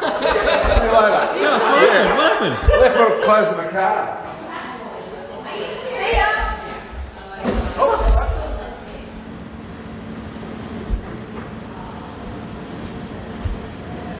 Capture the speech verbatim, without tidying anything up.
See you later. No, what happened? What happened? Left my clothes in the car.